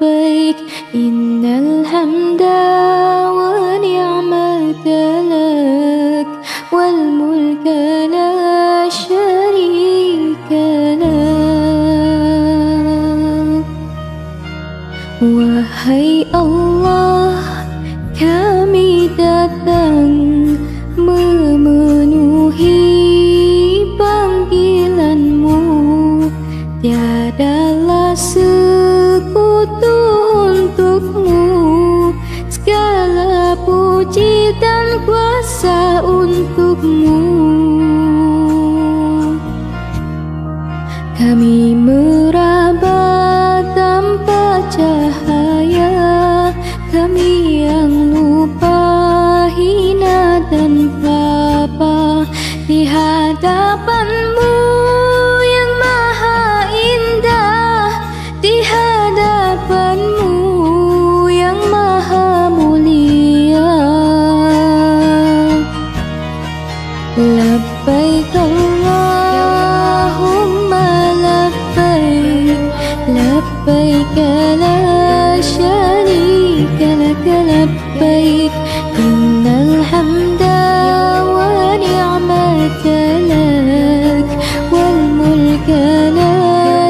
لبيك إن الحمد والنعمة لك والملك لا شريك لك. Wahai Allah, kami datang memenuhi panggilanmu, tiadalah sekutu untukmu, segala puji dan kuasa untukmu. Kami meraba tanpa cahaya, kami yang lupa, hina dan pelapa di hadapanmu yang maha indah, di hadapanmu yang maha mulia. Labbaik Allahumma labbaik, labbaik la syarika lak labbaik, innal hamda wa ni'mata lak wal mulka la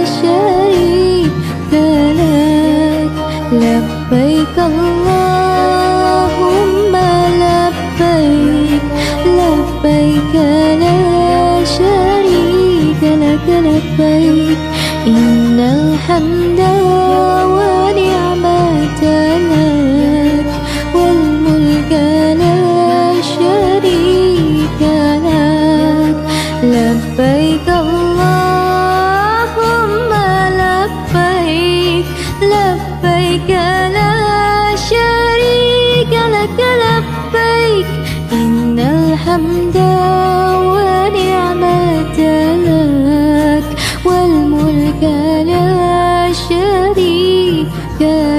syarika lak. Labbaik Allahumma labbaik, labbaik la syarika lak labbaik, innal hamda wa لبيك اللهم لبيك، لبيك لا شريك لك لبيك، إن الحمد والنعمة لك والملك لا شريك لك.